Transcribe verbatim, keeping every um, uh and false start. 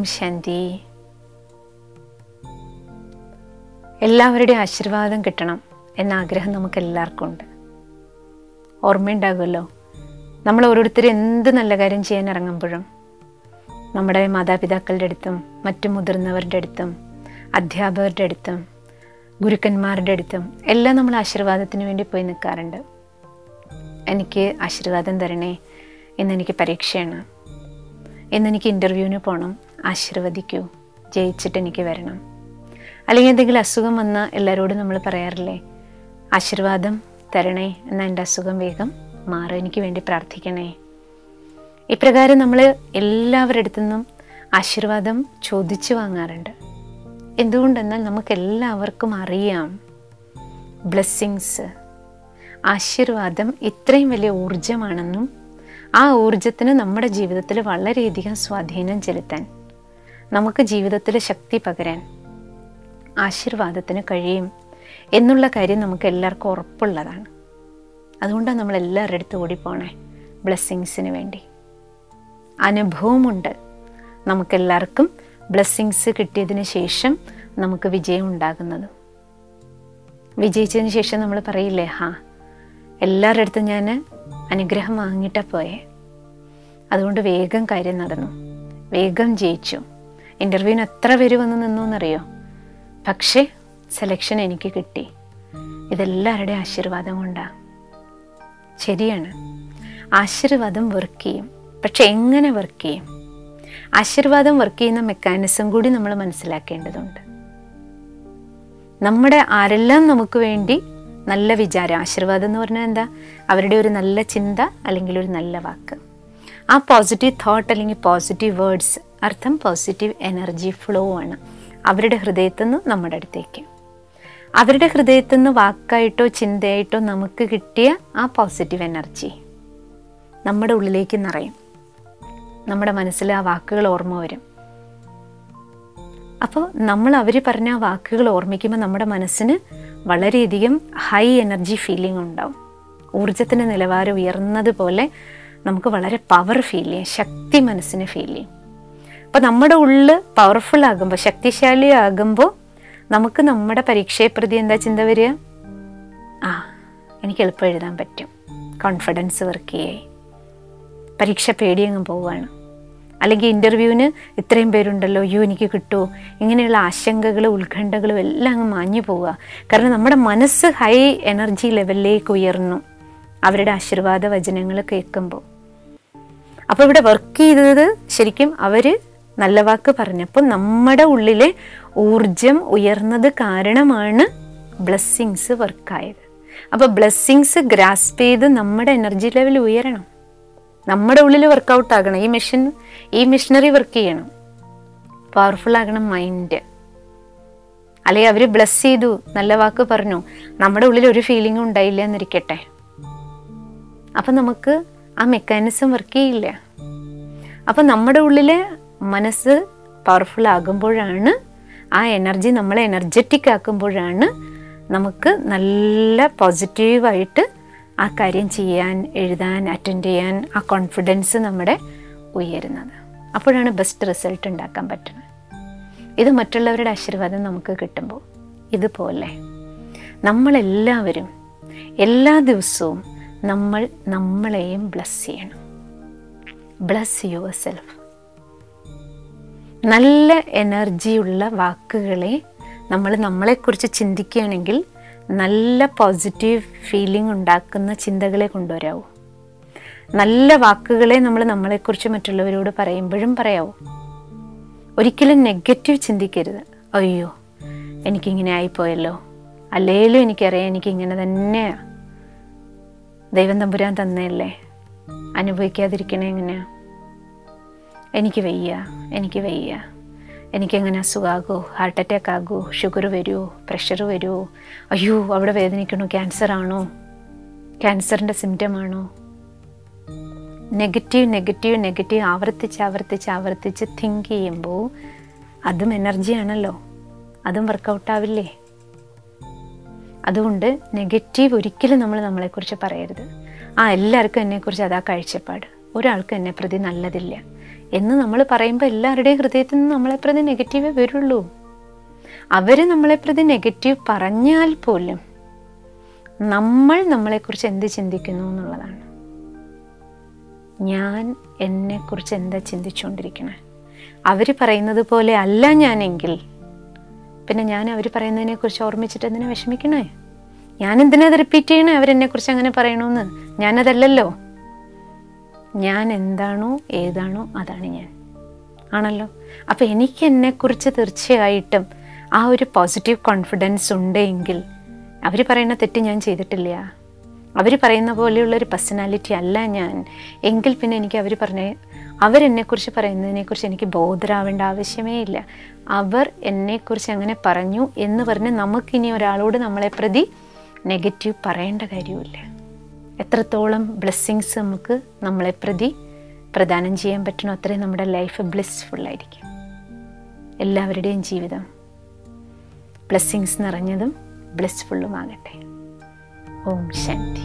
Om Shanti. എല്ലാവരുടെയും ആശീർവാദം കിട്ടണം എന്ന ആഗ്രഹം നമുക്ക് എല്ലാവർക്കും ഉണ്ട്. ഓർമ്മയുണ്ടാകുമല്ലോ, നമ്മൾ ഓരോരുത്തരും എന്ത് നല്ല കാര്യം ചെയ്യാൻ ഇറങ്ങുമ്പോഴും നമ്മുടെ മാതാപിതാക്കളുടെ അടുത്തും മറ്റു മുതിർന്നവരുടെ അടുത്തും അധ്യാപകരുടെ അടുത്തും ഗുരുക്കന്മാരുടെ അടുത്തും എല്ലാം നമ്മൾ ആശീർവാദത്തിന് വേണ്ടി പോയി നിൽക്കാറുണ്ട്. എനിക്ക് ആശീർവാദം തരണേ, ഇന്നെനിക്ക് പരീക്ഷയാണ്, ഇന്നെനിക്ക് ഇൻ്റർവ്യൂവിന് പോകണം, ആശീർവദിക്കൂ, ജയിച്ചിട്ട് എനിക്ക് വരണം. അല്ലെങ്കിൽ എന്തെങ്കിലും അസുഖം വന്നാൽ എല്ലാവരോടും നമ്മൾ പറയാറില്ലേ, ആശീർവാദം തരണേ എന്നാൽ എൻ്റെ അസുഖം വേഗം മാറും, എനിക്ക് വേണ്ടി പ്രാർത്ഥിക്കണേ. ഇപ്രകാരം നമ്മൾ എല്ലാവരുടെ അടുത്തു നിന്നും ആശീർവാദം ചോദിച്ചു വാങ്ങാറുണ്ട്. എന്തുകൊണ്ടെന്നാൽ നമുക്കെല്ലാവർക്കും അറിയാം, ബ്ലെസ്സിങ്സ്, ആശീർവാദം ഇത്രയും വലിയ ഊർജമാണെന്നും ആ ഊർജത്തിന് നമ്മുടെ ജീവിതത്തിൽ വളരെയധികം സ്വാധീനം ചെലുത്താൻ, നമുക്ക് ജീവിതത്തിൽ ശക്തി പകരാൻ ആശീർവാദത്തിന് കഴിയും എന്നുള്ള കാര്യം നമുക്ക് എല്ലാവർക്കും ഉറപ്പുള്ളതാണ്. അതുകൊണ്ടാണ് നമ്മൾ എല്ലാവരുടെ അടുത്ത് ഓടിപ്പോണേ ബ്ലെസ്സിങ്സിന് വേണ്ടി. അനുഭവമുണ്ട്, നമുക്കെല്ലാവർക്കും ബ്ലെസ്സിങ്സ് കിട്ടിയതിന് ശേഷം നമുക്ക് വിജയം ഉണ്ടാകുന്നത്. വിജയിച്ചതിന് ശേഷം നമ്മൾ പറയില്ലേ, ഹാ, എല്ലാവരുടെ അടുത്തും ഞാൻ അനുഗ്രഹം വാങ്ങിയിട്ടാണ് പോയേ, അതുകൊണ്ട് വേഗം കാര്യം നടന്നു, വേഗം ജയിച്ചു, ഇൻ്റർവ്യൂവിന് എത്ര പേര് വന്ന് നിന്നു എന്നറിയോ, പക്ഷേ സെലക്ഷൻ എനിക്ക് കിട്ടി, ഇതെല്ലാവരുടെയും ആശീർവാദം കൊണ്ടാണ്. ശരിയാണ്, ആശീർവാദം വർക്ക് ചെയ്യും, പക്ഷെ എങ്ങനെ വർക്ക് ചെയ്യും? ആശീർവാദം വർക്ക് ചെയ്യുന്ന മെക്കാനിസം കൂടി നമ്മൾ മനസ്സിലാക്കേണ്ടതുണ്ട്. നമ്മുടെ ആരെല്ലാം നമുക്ക് വേണ്ടി നല്ല വിചാരം, ആശീർവാദം എന്ന് പറഞ്ഞാൽ എന്താ, അവരുടെ ഒരു നല്ല ചിന്ത അല്ലെങ്കിൽ ഒരു നല്ല വാക്ക്, ആ പോസിറ്റീവ് തോട്ട് അല്ലെങ്കിൽ പോസിറ്റീവ് വേർഡ്സ്, അർത്ഥം പോസിറ്റീവ് എനർജി ഫ്ലോ ആണ് അവരുടെ ഹൃദയത്തിൽ നിന്ന് നമ്മുടെ അടുത്തേക്ക്. അവരുടെ ഹൃദയത്തിൽ നിന്ന് വാക്കായിട്ടോ ചിന്തയായിട്ടോ നമുക്ക് കിട്ടിയ ആ പോസിറ്റീവ് എനർജി നമ്മുടെ ഉള്ളിലേക്ക് നിറയും, നമ്മുടെ മനസ്സിൽ ആ വാക്കുകൾ ഓർമ്മ വരും. അപ്പോൾ നമ്മൾ അവർ പറഞ്ഞ ആ വാക്കുകൾ ഓർമ്മിക്കുമ്പോൾ നമ്മുടെ മനസ്സിന് വളരെയധികം ഹൈ എനർജി ഫീലിംഗ് ഉണ്ടാവും. ഊർജത്തിൻ്റെ നിലവാരം ഉയർന്നതുപോലെ നമുക്ക് വളരെ പവർ ഫീൽ ചെയ്യും, ശക്തി മനസ്സിന് ഫീൽ ചെയ്യും. അപ്പോൾ നമ്മുടെ ഉള്ളിൽ പവർഫുൾ ആകുമ്പോൾ, ശക്തിശാലിയാകുമ്പോൾ നമുക്ക് നമ്മുടെ പരീക്ഷയെ പ്രതി എന്താ ചിന്ത വരിക, ആ എനിക്ക് എളുപ്പം എഴുതാൻ പറ്റും, കോൺഫിഡൻസ് വർക്ക് ചെയ്യായി, പരീക്ഷ പേടിയങ്ങ് പോവുകയാണ്, അല്ലെങ്കിൽ ഇൻ്റർവ്യൂവിന് ഇത്രയും പേരുണ്ടല്ലോ, യു എനിക്ക് കിട്ടുമോ, ഇങ്ങനെയുള്ള ആശങ്കകളും ഉത്കണ്ഠകളും എല്ലാം അങ്ങ് മാഞ്ഞു പോവുക. കാരണം നമ്മുടെ മനസ്സ് ഹൈ എനർജി ലെവലിലേക്ക് ഉയർന്നു അവരുടെ ആശീർവാദ വചനങ്ങൾ കേൾക്കുമ്പോൾ. അപ്പോൾ ഇവിടെ വർക്ക് ചെയ്തത് ശരിക്കും അവർ നല്ല വാക്ക് പറഞ്ഞപ്പോൾ നമ്മുടെ ഉള്ളിലെ ഊർജം ഉയർന്നത് കാരണമാണ് ബ്ലെസ്സിങ്സ് വർക്കായത്. അപ്പോൾ ബ്ലെസ്സിങ്സ് ഗ്രാസ്പ് ചെയ്ത് നമ്മുടെ എനർജി ലെവൽ ഉയരണം, നമ്മുടെ ഉള്ളിൽ വർക്കൗട്ട് ആകണം, ഈ മെഷീൻ ഈ മെഷീനറി വർക്ക് ചെയ്യണം, പവർഫുൾ ആകണം മൈൻഡ്. അല്ലെങ്കിൽ അവർ ബ്ലെസ് ചെയ്തു, നല്ല വാക്ക് പറഞ്ഞു, നമ്മുടെ ഉള്ളിൽ ഒരു ഫീലിംഗും ഉണ്ടായില്ല എന്നിരിക്കട്ടെ, അപ്പം നമുക്ക് ആ മെക്കാനിസം വർക്ക് ചെയ്യില്ല. അപ്പം നമ്മുടെ ഉള്ളിലെ മനസ്സ് പവർഫുൾ ആകുമ്പോഴാണ്, ആ എനർജി നമ്മളെ എനർജറ്റിക് ആക്കുമ്പോഴാണ് നമുക്ക് നല്ല പോസിറ്റീവായിട്ട് ആ കാര്യം ചെയ്യാൻ, എഴുതാൻ, അറ്റൻഡ് ചെയ്യാൻ ആ കോൺഫിഡൻസ് നമ്മുടെ ഉയരുന്നത്. അപ്പോഴാണ് ബെസ്റ്റ് റിസൾട്ട് ഉണ്ടാക്കാൻ പറ്റുന്നത്. ഇത് മറ്റുള്ളവരുടെ ആശീർവാദം നമുക്ക് കിട്ടുമ്പോൾ. ഇതുപോലെ നമ്മളെല്ലാവരും എല്ലാ ദിവസവും നമ്മൾ നമ്മളെയും ബ്ലെസ് ചെയ്യണം. Bless yourself. നല്ല എനർജിയുള്ള വാക്കുകളെ നമ്മൾ നമ്മളെക്കുറിച്ച് ചിന്തിക്കുകയാണെങ്കിൽ നല്ല പോസിറ്റീവ് ഫീലിംഗ് ഉണ്ടാക്കുന്ന ചിന്തകളെ കൊണ്ടുവരാവൂ. നല്ല വാക്കുകളെ നമ്മൾ നമ്മളെക്കുറിച്ച് മറ്റുള്ളവരോട് പറയുമ്പോഴും പറയാവൂ. ഒരിക്കലും നെഗറ്റീവ് ചിന്തിക്കരുത്, അയ്യോ എനിക്കിങ്ങനെ ആയിപ്പോയല്ലോ, അല്ലേലും എനിക്കറിയാം എനിക്കിങ്ങനെ തന്നെയാണ്, ദൈവം തമ്പുരാൻ തന്നെയല്ലേ, അനുഭവിക്കാതിരിക്കണേ എങ്ങനെയാ, എനിക്ക് വയ്യ എനിക്ക് വയ്യ എനിക്കെങ്ങനെ അസുഖമാകോ, ഹാർട്ട് അറ്റാക്ക് ആകോ, ഷുഗർ വരുമോ, പ്രഷർ വരുമോ, അയ്യോ അവിടെ വേദനിക്കണോ, ക്യാൻസറാണോ, ക്യാൻസറിൻ്റെ സിംറ്റമാണോ, നെഗറ്റീവ് നെഗറ്റീവ് നെഗറ്റീവ് ആവർത്തിച്ച് ആവർത്തിച്ച് ആവർത്തിച്ച് തിങ്ക് ചെയ്യുമ്പോൾ അതും എനർജിയാണല്ലോ, അതും വർക്കൗട്ടാവില്ലേ. അതുകൊണ്ട് നെഗറ്റീവ് ഒരിക്കലും നമ്മൾ നമ്മളെക്കുറിച്ച് പറയരുത്. ആ എല്ലാവർക്കും എന്നെക്കുറിച്ച് അതാ കാഴ്ചപ്പാട്, ഒരാൾക്കും എന്നെ പ്രതി നല്ലതില്ല, എന്ന് നമ്മൾ പറയുമ്പോൾ എല്ലാവരുടെയും ഹൃദയത്തിൽ നിന്ന് നമ്മളെപ്രതി നെഗറ്റീവേ വരുള്ളൂ. അവർ നമ്മളെപ്രതി നെഗറ്റീവ് പറഞ്ഞാൽ പോലും നമ്മൾ നമ്മളെക്കുറിച്ച് എന്ത് ചിന്തിക്കുന്നു എന്നുള്ളതാണ്. ഞാൻ എന്നെക്കുറിച്ച് എന്താ ചിന്തിച്ചുകൊണ്ടിരിക്കണേ? അവർ പറയുന്നത് പോലെ അല്ല ഞാനെങ്കിൽ പിന്നെ ഞാൻ അവർ പറയുന്നതിനെക്കുറിച്ച് ഓർമ്മിച്ചിട്ട് എന്തിനാ വിഷമിക്കണേ? ഞാനെന്തിനാ അത് റിപ്പീറ്റ് ചെയ്യണേ? അവരെന്നെക്കുറിച്ച് അങ്ങനെ പറയണമെന്ന് ഞാനതല്ലല്ലോ. ഞാൻ എന്താണോ ഏതാണോ അതാണ് ഞാൻ ആണല്ലോ. അപ്പം എനിക്ക് എന്നെക്കുറിച്ച് തീർച്ചയായിട്ടും ആ ഒരു പോസിറ്റീവ് കോൺഫിഡൻസ് ഉണ്ടെങ്കിൽ അവർ പറയുന്ന തെറ്റ് ഞാൻ ചെയ്തിട്ടില്ല, അവർ പറയുന്ന പോലെയുള്ളൊരു പേഴ്സണാലിറ്റി അല്ല ഞാൻ എങ്കിൽ പിന്നെ എനിക്ക് അവർ പറഞ്ഞ അവരെന്നെക്കുറിച്ച് പറയുന്നതിനെക്കുറിച്ച് എനിക്ക് ബോധരാവേണ്ട ആവശ്യമേ ഇല്ല. അവർ എന്നെക്കുറിച്ച് അങ്ങനെ പറഞ്ഞു എന്ന് പറഞ്ഞ് നമുക്കിനി ഒരാളോട് നമ്മളെ പ്രതി നെഗറ്റീവ് പറയേണ്ട കാര്യമില്ല. എത്രത്തോളം ബ്ലെസ്സിങ്സ് നമുക്ക് നമ്മളെ പ്രതി പ്രദാനം ചെയ്യാൻ പറ്റണോ അത്രയും നമ്മുടെ ലൈഫ് ബ്ലെസ്ഫുള്ളായിരിക്കും. എല്ലാവരുടെയും ജീവിതം ബ്ലെസ്സിങ്സ് നിറഞ്ഞതും ബ്ലെസ്ഫുള്ളുമാകട്ടെ. ഓം ശാന്തി.